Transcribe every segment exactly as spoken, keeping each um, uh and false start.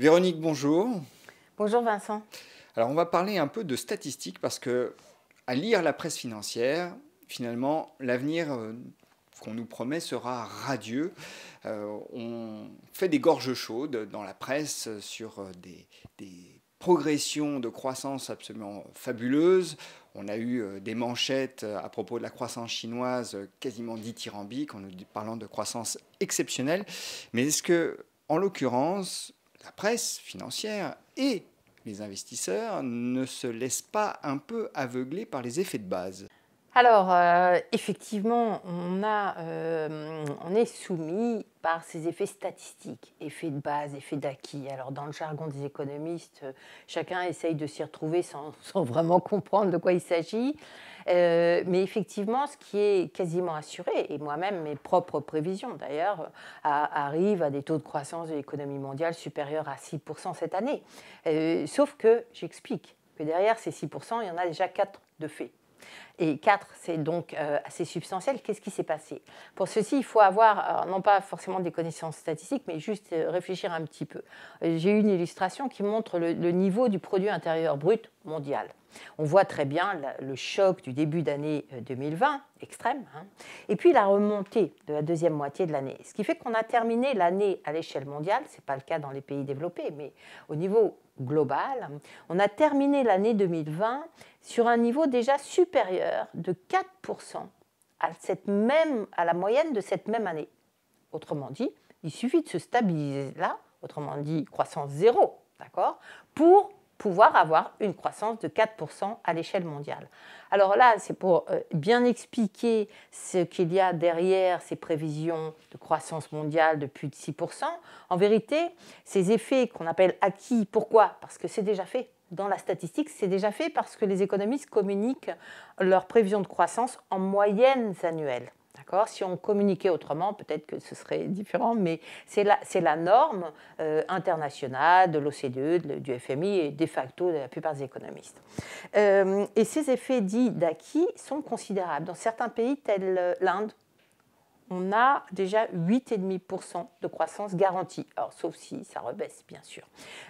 Véronique, bonjour. Bonjour Vincent. Alors on va parler un peu de statistiques parce que à lire la presse financière, finalement, l'avenir euh, qu'on nous promet sera radieux. Euh, on fait des gorges chaudes dans la presse sur des, des progressions de croissance absolument fabuleuses. On a eu des manchettes à propos de la croissance chinoise quasiment dithyrambiques, en nous parlant de croissance exceptionnelle. Mais est-ce que, en l'occurrence, la presse financière et les investisseurs ne se laissent pas un peu aveugler par les effets de base ? Alors, euh, effectivement, on, a, euh, on est soumis par ces effets statistiques, effets de base, effets d'acquis. Alors, dans le jargon des économistes, euh, chacun essaye de s'y retrouver sans, sans vraiment comprendre de quoi il s'agit. Euh, mais effectivement, ce qui est quasiment assuré, et moi-même, mes propres prévisions d'ailleurs, arrivent à des taux de croissance de l'économie mondiale supérieurs à six pour cent cette année. Euh, sauf que, j'explique, que derrière ces six pour cent, il y en a déjà quatre de fait. Et quatre, c'est donc euh, assez substantiel. Qu'est-ce qui s'est passé? Pour ceci, il faut avoir, non pas forcément des connaissances statistiques, mais juste euh, réfléchir un petit peu. Euh, J'ai une illustration qui montre le, le niveau du produit intérieur brut mondial. On voit très bien la, le choc du début d'année deux mille vingt, extrême, hein, et puis la remontée de la deuxième moitié de l'année. Ce qui fait qu'on a terminé l'année à l'échelle mondiale, ce n'est pas le cas dans les pays développés, mais au niveau global, on a terminé l'année deux mille vingt sur un niveau déjà supérieur de quatre pour cent à, cette même, à la moyenne de cette même année. Autrement dit, il suffit de se stabiliser là, autrement dit croissance zéro, d'accord, pour pouvoir avoir une croissance de quatre pour cent à l'échelle mondiale. Alors là, c'est pour bien expliquer ce qu'il y a derrière ces prévisions de croissance mondiale de plus de six pour cent. En vérité, ces effets qu'on appelle acquis, pourquoi? Parce que c'est déjà fait. Dans la statistique, c'est déjà fait parce que les économistes communiquent leurs prévisions de croissance en moyennes annuelles. D'accord ? Si on communiquait autrement, peut-être que ce serait différent, mais c'est la, c'est la norme euh, internationale de l'O C D E, du F M I et de facto de la plupart des économistes. Euh, et ces effets dits d'acquis sont considérables. Dans certains pays, tels l'Inde, on a déjà huit virgule cinq pour cent de croissance garantie. Alors, sauf si ça rebaisse, bien sûr.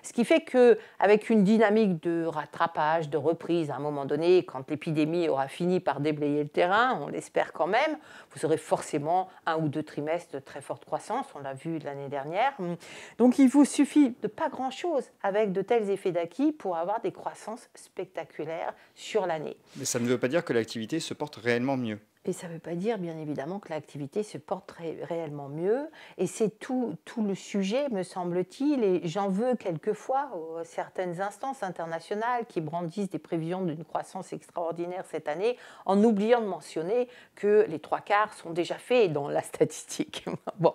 Ce qui fait qu'avec une dynamique de rattrapage, de reprise, à un moment donné, quand l'épidémie aura fini par déblayer le terrain, on l'espère quand même, vous aurez forcément un ou deux trimestres de très forte croissance, on l'a vu l'année dernière. Donc, il vous suffit de pas grand-chose avec de tels effets d'acquis pour avoir des croissances spectaculaires sur l'année. Mais ça ne veut pas dire que l'activité se porte réellement mieux. Et ça ne veut pas dire, bien évidemment, que l'activité se porte ré réellement mieux. Et c'est tout, tout le sujet, me semble-t-il, et j'en veux quelquefois aux certaines instances internationales qui brandissent des prévisions d'une croissance extraordinaire cette année, en oubliant de mentionner que les trois quarts sont déjà faits dans la statistique. Bon.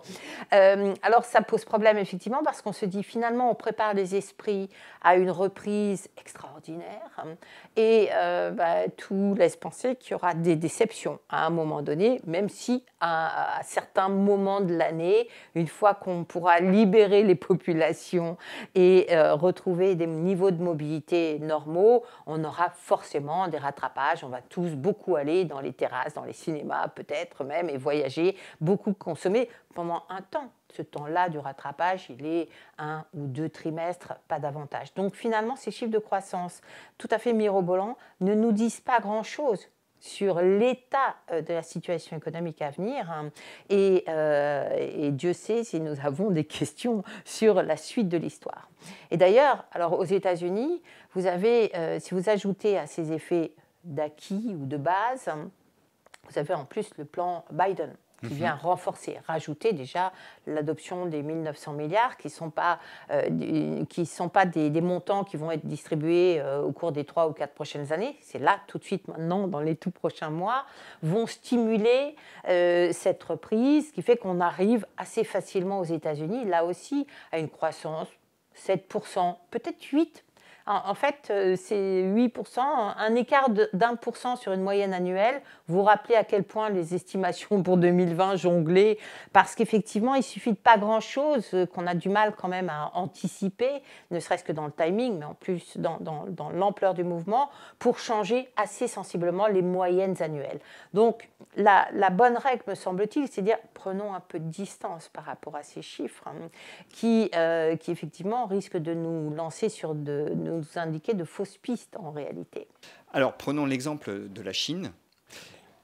Euh, alors, ça pose problème, effectivement, parce qu'on se dit, finalement, on prépare les esprits à une reprise extraordinaire. Et euh, bah, tout laisse penser qu'il y aura des déceptions à un moment donné, même si à, à certains moments de l'année, une fois qu'on pourra libérer les populations et euh, retrouver des niveaux de mobilité normaux, on aura forcément des rattrapages. On va tous beaucoup aller dans les terrasses, dans les cinémas peut-être même, et voyager, beaucoup consommer pendant un temps. Ce temps-là du rattrapage, il est un ou deux trimestres, pas davantage. Donc finalement, ces chiffres de croissance tout à fait mirobolants ne nous disent pas grand-chose sur l'état de la situation économique à venir. Et, euh, et Dieu sait si nous avons des questions sur la suite de l'histoire. Et d'ailleurs, alors aux États-Unis, vous avez, euh, si vous ajoutez à ces effets d'acquis ou de base, vous avez en plus le plan Biden, qui vient renforcer, rajouter déjà l'adoption des mille neuf cents milliards qui ne sont pas, euh, qui sont pas des, des montants qui vont être distribués euh, au cours des trois ou quatre prochaines années. C'est là, tout de suite, maintenant, dans les tout prochains mois, vont stimuler euh, cette reprise, ce qui fait qu'on arrive assez facilement aux États-Unis, là aussi, à une croissance sept pour cent, peut-être huit pour cent. En fait, c'est huit pour cent, un écart d'un pour cent sur une moyenne annuelle. Vous vous rappelez à quel point les estimations pour deux mille vingt jonglaient, parce qu'effectivement, il suffit de pas grand-chose, qu'on a du mal quand même à anticiper, ne serait-ce que dans le timing, mais en plus dans, dans, dans l'ampleur du mouvement, pour changer assez sensiblement les moyennes annuelles. Donc, la, la bonne règle, me semble-t-il, c'est de dire, prenons un peu de distance par rapport à ces chiffres, hein, qui, euh, qui effectivement risquent de nous lancer sur de, de nous indiquer de fausses pistes en réalité. Alors prenons l'exemple de la Chine,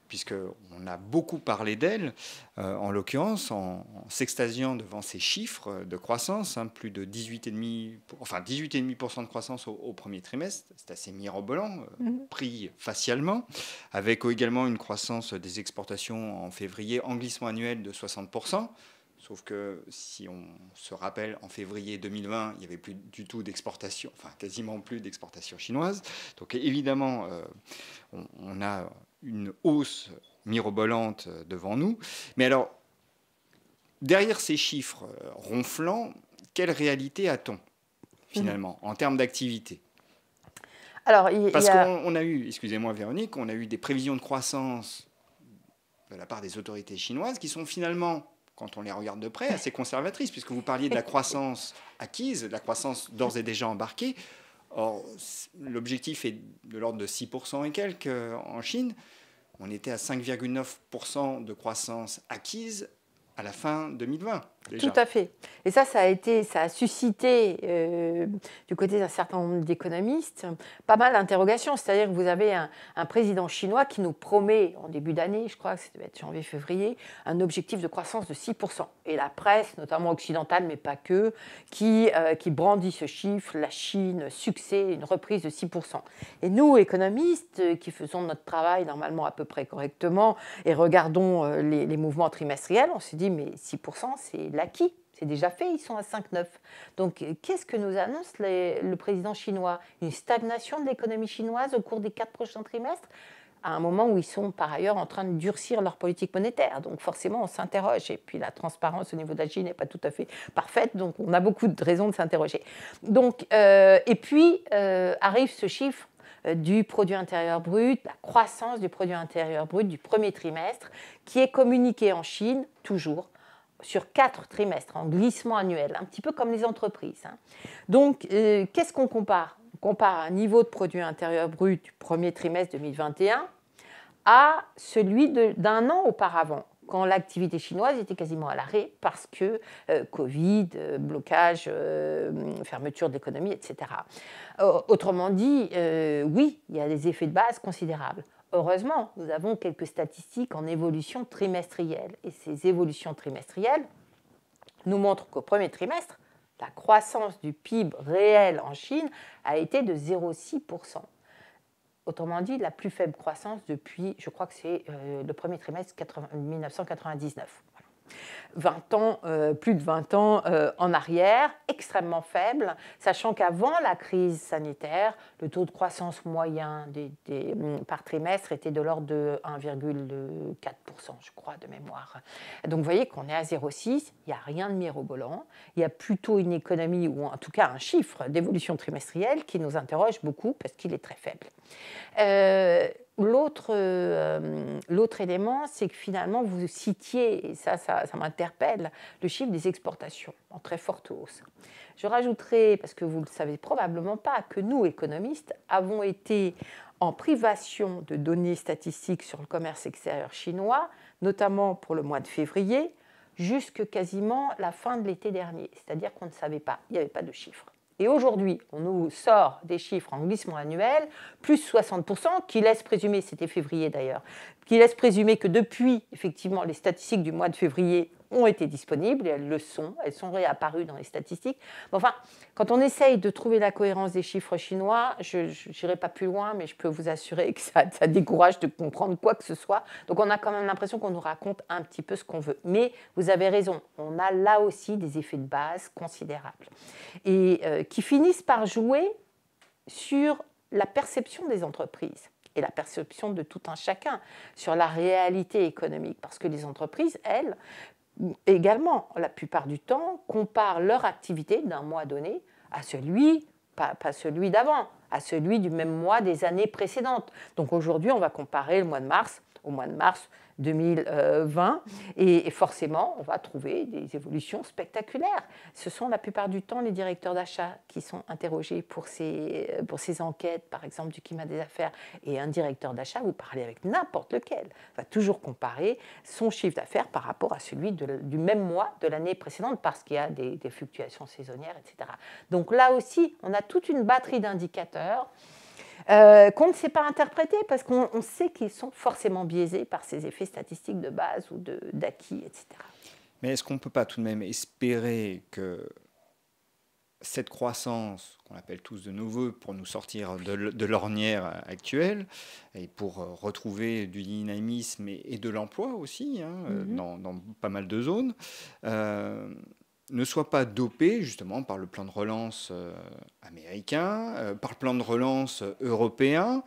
puisqu'on a beaucoup parlé d'elle, euh, en l'occurrence en, en s'extasiant devant ces chiffres de croissance, hein, plus de dix-huit virgule cinq pour cent enfin dix-huit virgule cinq pour cent de croissance au, au premier trimestre, c'est assez mirobolant, euh, mmh. pris facialement, avec également une croissance des exportations en février en glissement annuel de soixante pour cent. Sauf que si on se rappelle, en février deux mille vingt, il n'y avait plus du tout d'exportation, enfin quasiment plus d'exportation chinoise. Donc évidemment, euh, on, on a une hausse mirobolante devant nous. Mais alors, derrière ces chiffres ronflants, quelle réalité a-t-on finalement mmh. en termes d'activité ? Alors, il, Parce y a... qu'on on a eu, excusez-moi Véronique, on a eu des prévisions de croissance de la part des autorités chinoises qui sont finalement... quand on les regarde de près, assez conservatrices, puisque vous parliez de la croissance acquise, de la croissance d'ores et déjà embarquée. Or, l'objectif est de l'ordre de six pour cent et quelques en Chine. On était à cinq virgule neuf pour cent de croissance acquise à la fin deux mille vingt. Déjà. Tout à fait. Et ça, ça a, été, ça a suscité, euh, du côté d'un certain nombre d'économistes, pas mal d'interrogations. C'est-à-dire que vous avez un, un président chinois qui nous promet, en début d'année, je crois que ça devait être janvier-février, un objectif de croissance de six pour cent. Et la presse, notamment occidentale, mais pas que, qui, euh, qui brandit ce chiffre, la Chine, succès, une reprise de six pour cent. Et nous, économistes, qui faisons notre travail normalement à peu près correctement et regardons euh, les, les mouvements trimestriels, on s'est dit, mais six pour cent, c'est l'acquis, c'est déjà fait, ils sont à cinq virgule neuf. Donc, qu'est-ce que nous annonce les, le président chinois? Une stagnation de l'économie chinoise au cours des quatre prochains trimestres, à un moment où ils sont par ailleurs en train de durcir leur politique monétaire. Donc forcément, on s'interroge. Et puis la transparence au niveau de la Chine n'est pas tout à fait parfaite, donc on a beaucoup de raisons de s'interroger. Donc, euh, et puis, euh, arrive ce chiffre du produit intérieur brut, la croissance du produit intérieur brut du premier trimestre, qui est communiqué en Chine, toujours, sur quatre trimestres, en glissement annuel, un petit peu comme les entreprises. Donc, euh, qu'est-ce qu'on compare? On compare un niveau de produit intérieur brut du premier trimestre deux mille vingt et un à celui d'un an auparavant, quand l'activité chinoise était quasiment à l'arrêt parce que euh, Covid, euh, blocage, euh, fermeture de l'économie, et cetera. Euh, autrement dit, euh, oui, il y a des effets de base considérables. Heureusement, nous avons quelques statistiques en évolution trimestrielle. Et ces évolutions trimestrielles nous montrent qu'au premier trimestre, la croissance du P I B réel en Chine a été de zéro virgule six pour cent. Autrement dit, la plus faible croissance depuis, je crois que c'est euh, le premier trimestre mille neuf cent quatre-vingt-dix-neuf. Voilà. vingt ans, euh, plus de vingt ans euh, en arrière, extrêmement faible, sachant qu'avant la crise sanitaire, le taux de croissance moyen des, des, par trimestre était de l'ordre de un virgule quatre pour cent, je crois, de mémoire. Donc vous voyez qu'on est à zéro virgule six, il n'y a rien de mirobolant, il y a plutôt une économie, ou en tout cas un chiffre d'évolution trimestrielle qui nous interroge beaucoup parce qu'il est très faible. Euh, L'autre euh, élément, c'est que finalement, vous citiez, et ça, ça, ça m'interpelle, le chiffre des exportations en très forte hausse. Je rajouterai, parce que vous ne le savez probablement pas, que nous, économistes, avons été en privation de données statistiques sur le commerce extérieur chinois, notamment pour le mois de février, jusque quasiment la fin de l'été dernier. C'est-à-dire qu'on ne savait pas, il n'y avait pas de chiffres. Et aujourd'hui, on nous sort des chiffres en glissement annuel, plus soixante pour cent, qui laisse présumer, c'était février d'ailleurs, qui laisse présumer que depuis, effectivement, les statistiques du mois de février ont été disponibles, et elles le sont, elles sont réapparues dans les statistiques. Enfin, quand on essaye de trouver la cohérence des chiffres chinois, je n'irai pas plus loin, mais je peux vous assurer que ça, ça décourage de comprendre quoi que ce soit. Donc on a quand même l'impression qu'on nous raconte un petit peu ce qu'on veut. Mais vous avez raison, on a là aussi des effets de base considérables, et euh, qui finissent par jouer sur la perception des entreprises et la perception de tout un chacun, sur la réalité économique, parce que les entreprises, elles, également, la plupart du temps, comparent leur activité d'un mois donné à celui pas, pas celui d'avant, à celui du même mois des années précédentes. Donc aujourd'hui, on va comparer le mois de mars au mois de mars deux mille vingt, et forcément, on va trouver des évolutions spectaculaires. Ce sont la plupart du temps les directeurs d'achat qui sont interrogés pour ces, pour ces enquêtes, par exemple, du climat des affaires. Et un directeur d'achat, vous parlez avec n'importe lequel, va toujours comparer son chiffre d'affaires par rapport à celui de, du même mois de l'année précédente, parce qu'il y a des, des fluctuations saisonnières, et cetera. Donc là aussi, on a toute une batterie d'indicateurs Euh, qu'on ne sait pas interpréter parce qu'on sait qu'ils sont forcément biaisés par ces effets statistiques de base ou d'acquis, et cetera. Mais est-ce qu'on ne peut pas tout de même espérer que cette croissance, qu'on appelle tous de nos voeux, pour nous sortir de l'ornière actuelle et pour retrouver du dynamisme et de l'emploi aussi, hein, mm-hmm. dans, dans pas mal de zones, euh, ne soit pas dopé justement par le plan de relance américain, par le plan de relance européen,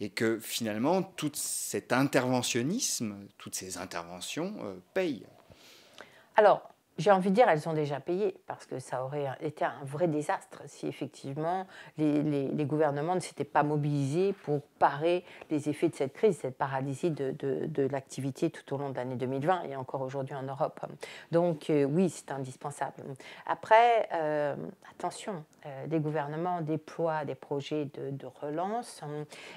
et que finalement tout cet interventionnisme, toutes ces interventions payent. Alors, j'ai envie de dire, elles ont déjà payé, parce que ça aurait été un vrai désastre si effectivement les, les, les gouvernements ne s'étaient pas mobilisés pour parer les effets de cette crise, cette paralysie de, de, de l'activité tout au long de l'année deux mille vingt et encore aujourd'hui en Europe. Donc euh, oui, c'est indispensable. Après, euh, attention, euh, les gouvernements déploient des projets de, de relance,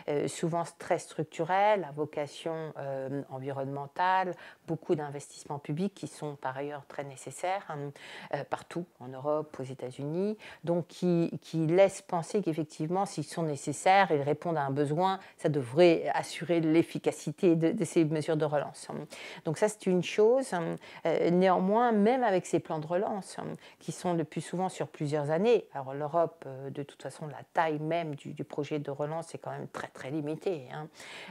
euh, souvent très structurels, à vocation euh, environnementale, beaucoup d'investissements publics qui sont par ailleurs très nécessaires partout, en Europe, aux États-Unis, donc qui, qui laissent penser qu'effectivement, s'ils sont nécessaires, ils répondent à un besoin, ça devrait assurer l'efficacité de, de ces mesures de relance. Donc ça, c'est une chose. Néanmoins, même avec ces plans de relance, qui sont le plus souvent sur plusieurs années, alors l'Europe, de toute façon, la taille même du, du projet de relance est quand même très, très limitée. Hein.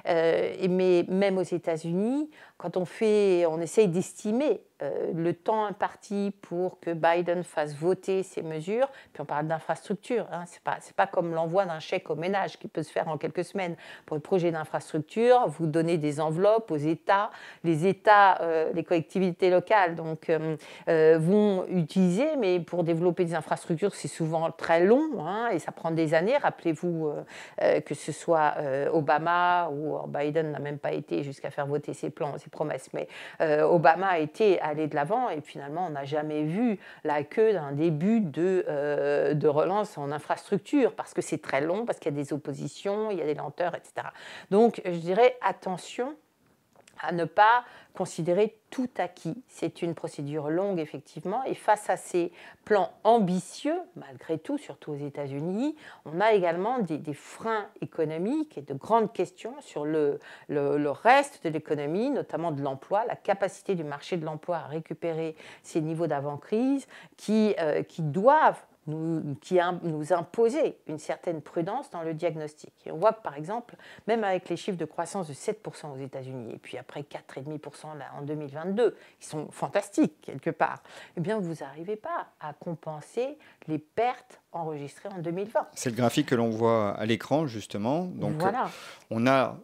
Euh, mais même aux États-Unis, quand on fait, on essaye d'estimer Euh, le temps imparti pour que Biden fasse voter ces mesures, puis on parle d'infrastructure, hein, c'est pas, c'est pas comme l'envoi d'un chèque au ménage qui peut se faire en quelques semaines. Pour le projet d'infrastructure, vous donnez des enveloppes aux États, les États, euh, les collectivités locales donc, euh, euh, vont utiliser, mais pour développer des infrastructures, c'est souvent très long, hein, et ça prend des années. Rappelez-vous euh, euh, que ce soit euh, Obama, ou Biden n'a même pas été jusqu'à faire voter ses plans, ses promesses, mais euh, Obama a été à aller de l'avant, et finalement, on n'a jamais vu la queue d'un début de, euh, de relance en infrastructure, parce que c'est très long, parce qu'il y a des oppositions, il y a des lenteurs, et cetera. Donc, je dirais, attention à ne pas considérer tout acquis. C'est une procédure longue, effectivement, et face à ces plans ambitieux, malgré tout, surtout aux États-Unis, on a également des, des freins économiques et de grandes questions sur le, le, le reste de l'économie, notamment de l'emploi, la capacité du marché de l'emploi à récupérer ces niveaux d'avant-crise qui, euh, qui doivent Nous, qui a, nous imposer une certaine prudence dans le diagnostic. Et on voit par exemple, même avec les chiffres de croissance de sept pour cent aux États-Unis, et puis après quatre virgule cinq pour cent là, en deux mille vingt-deux, qui sont fantastiques quelque part, eh bien vous n'arrivez pas à compenser les pertes enregistrées en deux mille vingt. C'est le graphique que l'on voit à l'écran justement. Donc voilà. On a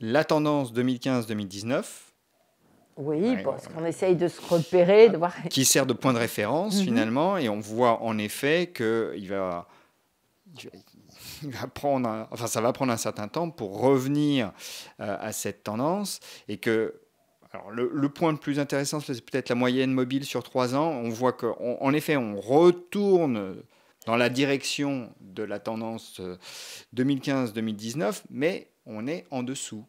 la tendance deux mille quinze deux mille dix-neuf, Oui, ouais, parce qu'on essaye de se repérer. De voir... Qui sert de point de référence, mm-hmm. finalement, et on voit en effet que il va, il va prendre un, enfin, ça va prendre un certain temps pour revenir euh, à cette tendance. Et que alors, le, le point le plus intéressant, c'est peut-être la moyenne mobile sur trois ans. On voit qu'en effet, on retourne dans la direction de la tendance deux mille quinze deux mille dix-neuf, mais on est en dessous.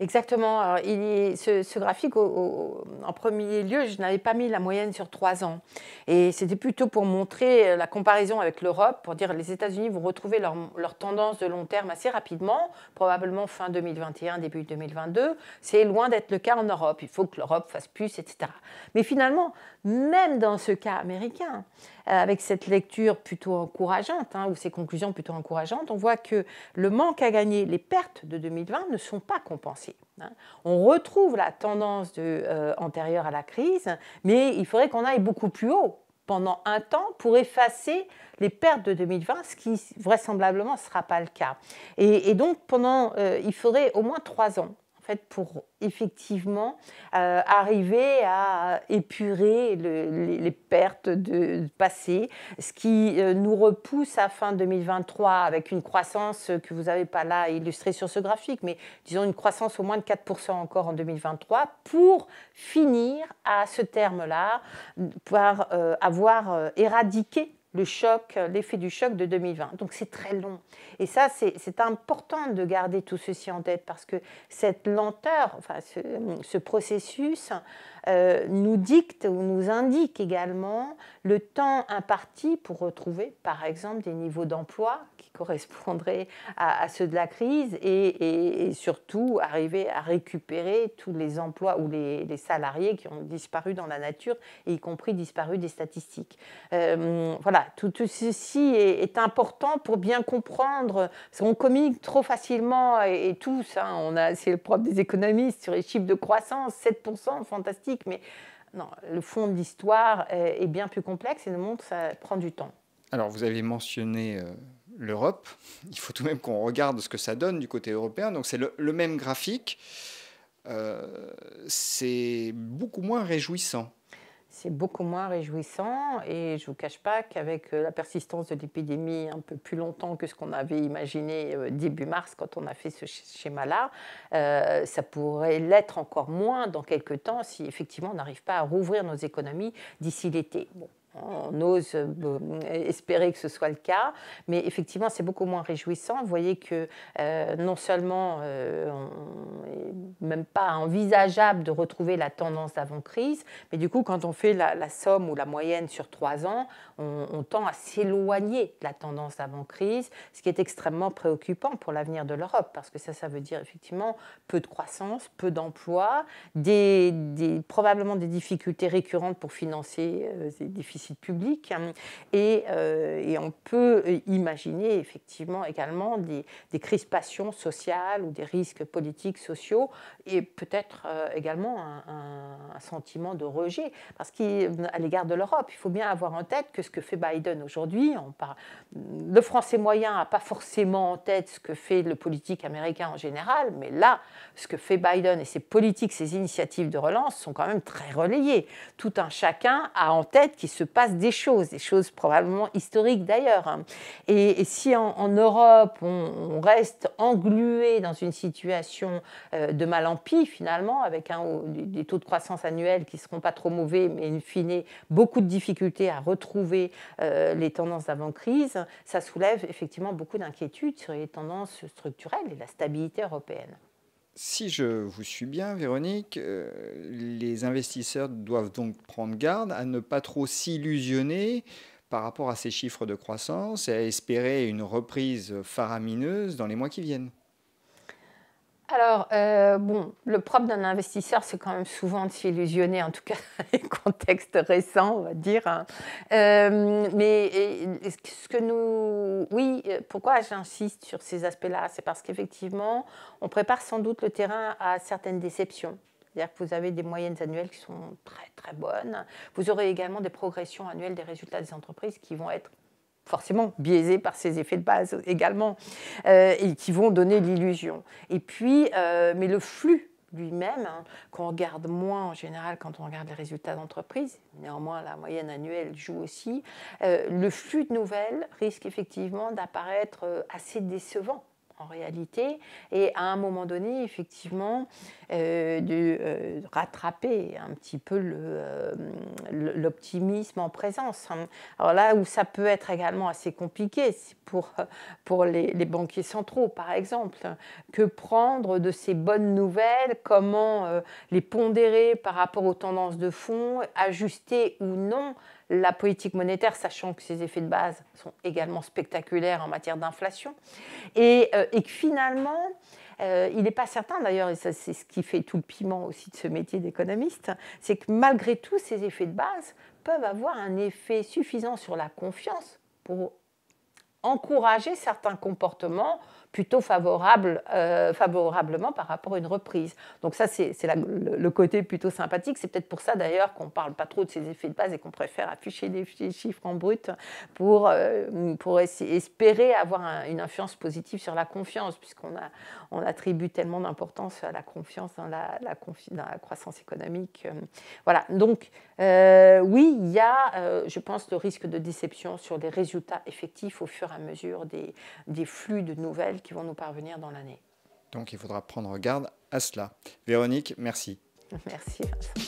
Exactement. Alors, il est, ce, ce graphique, au, au, en premier lieu, je n'avais pas mis la moyenne sur trois ans. Et c'était plutôt pour montrer la comparaison avec l'Europe, pour dire que les États-Unis vont retrouver leur, leur tendance de long terme assez rapidement, probablement fin deux mille vingt et un, début deux mille vingt-deux. C'est loin d'être le cas en Europe. Il faut que l'Europe fasse plus, et cetera. Mais finalement, même dans ce cas américain, avec cette lecture plutôt encourageante, hein, ou ces conclusions plutôt encourageantes, on voit que le manque à gagner, les pertes de deux mille vingt ne sont pas compensées. Hein. On retrouve la tendance de, euh, antérieure à la crise, mais il faudrait qu'on aille beaucoup plus haut pendant un temps pour effacer les pertes de deux mille vingt, ce qui vraisemblablement ne sera pas le cas. Et, et donc, pendant, euh, il faudrait au moins trois ans. fait, pour effectivement euh, arriver à épurer le, les, les pertes de, de passé, ce qui euh, nous repousse à fin deux mille vingt-trois avec une croissance que vous n'avez pas là illustrée sur ce graphique, mais disons une croissance au moins de quatre pour cent encore en deux mille vingt-trois, pour finir à ce terme-là, par euh, avoir euh, éradiqué le choc, l'effet du choc de deux mille vingt. Donc c'est très long. Et ça, c'est important de garder tout ceci en tête parce que cette lenteur, enfin ce, ce processus euh, nous dicte ou nous indique également le temps imparti pour retrouver, par exemple, des niveaux d'emploi qui correspondraient à, à ceux de la crise et, et, et surtout arriver à récupérer tous les emplois ou les, les salariés qui ont disparu dans la nature, et y compris disparu des statistiques. Euh, voilà. Tout, tout ceci est, est important pour bien comprendre, parce qu'on communique trop facilement, et, et tous, hein, c'est le propre des économistes, sur les chiffres de croissance, sept pour cent, fantastique, mais non, le fond de l'histoire est, est bien plus complexe et nous montre que ça prend du temps. Alors vous avez mentionné euh, l'Europe, il faut tout de même qu'on regarde ce que ça donne du côté européen, donc c'est le, le même graphique, euh, c'est beaucoup moins réjouissant. C'est beaucoup moins réjouissant et je ne vous cache pas qu'avec la persistance de l'épidémie un peu plus longtemps que ce qu'on avait imaginé début mars quand on a fait ce schéma-là, euh, ça pourrait l'être encore moins dans quelques temps si effectivement on n'arrive pas à rouvrir nos économies d'ici l'été. Bon. On ose espérer que ce soit le cas, mais effectivement, c'est beaucoup moins réjouissant. Vous voyez que euh, non seulement euh, on n'est même pas envisageable de retrouver la tendance d'avant-crise, mais du coup, quand on fait la, la somme ou la moyenne sur trois ans, on, on tend à s'éloigner de la tendance d'avant-crise, ce qui est extrêmement préoccupant pour l'avenir de l'Europe, parce que ça, ça veut dire effectivement peu de croissance, peu d'emplois, des, des, probablement des difficultés récurrentes pour financer euh, ces déficits public et, euh, et on peut imaginer effectivement également des, des crispations sociales ou des risques politiques, sociaux et peut-être euh, également un, un, un sentiment de rejet. Parce qu'à l'égard de l'Europe, il faut bien avoir en tête que ce que fait Biden aujourd'hui, on parle, le Français moyen n'a pas forcément en tête ce que fait le politique américain en général, mais là, ce que fait Biden et ses politiques, ses initiatives de relance sont quand même très relayées. Tout un chacun a en tête qu'il se passe des choses, des choses probablement historiques d'ailleurs. Et, et si en, en Europe, on, on reste englué dans une situation euh, de mal en pis finalement, avec un, des taux de croissance annuels qui ne seront pas trop mauvais, mais in fine, beaucoup de difficultés à retrouver euh, les tendances d'avant-crise, ça soulève effectivement beaucoup d'inquiétudes sur les tendances structurelles et la stabilité européenne. Si je vous suis bien, Véronique, euh, les investisseurs doivent donc prendre garde à ne pas trop s'illusionner par rapport à ces chiffres de croissance et à espérer une reprise faramineuse dans les mois qui viennent. Alors, euh, bon, le propre d'un investisseur, c'est quand même souvent de s'illusionner, en tout cas dans les contextes récents, on va dire. Hein. Euh, mais ce que nous... Oui, pourquoi j'insiste sur ces aspects-là? C'est parce qu'effectivement, on prépare sans doute le terrain à certaines déceptions. C'est-à-dire que vous avez des moyennes annuelles qui sont très, très bonnes. Vous aurez également des progressions annuelles des résultats des entreprises qui vont être forcément biaisés par ces effets de base également, euh, et qui vont donner l'illusion. Et puis, euh, mais le flux lui-même, hein, qu'on regarde moins en général quand on regarde les résultats d'entreprise, néanmoins la moyenne annuelle joue aussi, euh, le flux de nouvelles risque effectivement d'apparaître assez décevant en réalité, et à un moment donné, effectivement, euh, de euh, rattraper un petit peu l'optimisme euh, en présence. Alors là où ça peut être également assez compliqué, c'est pour, pour les, les banquiers centraux, par exemple. Que prendre de ces bonnes nouvelles? Comment euh, les pondérer par rapport aux tendances de fond? Ajuster ou non la politique monétaire, sachant que ses effets de base sont également spectaculaires en matière d'inflation. Et, euh, et que finalement, euh, il n'est pas certain d'ailleurs, et c'est ce qui fait tout le piment aussi de ce métier d'économiste, c'est que malgré tout, ces effets de base peuvent avoir un effet suffisant sur la confiance pour encourager certains comportements plutôt favorable, euh, favorablement par rapport à une reprise. Donc ça, c'est le, le côté plutôt sympathique. C'est peut-être pour ça, d'ailleurs, qu'on ne parle pas trop de ces effets de base et qu'on préfère afficher des chiffres en brut pour, euh, pour essayer, espérer avoir un, une influence positive sur la confiance, puisqu'on a, on attribue tellement d'importance à la confiance dans la, la, confi dans la croissance économique. Voilà. Donc, euh, oui, il y a, euh, je pense, le risque de déception sur les résultats effectifs au fur et à mesure des, des flux de nouvelles qui vont nous parvenir dans l'année. Donc il faudra prendre garde à cela. Véronique, merci. Merci Vincent.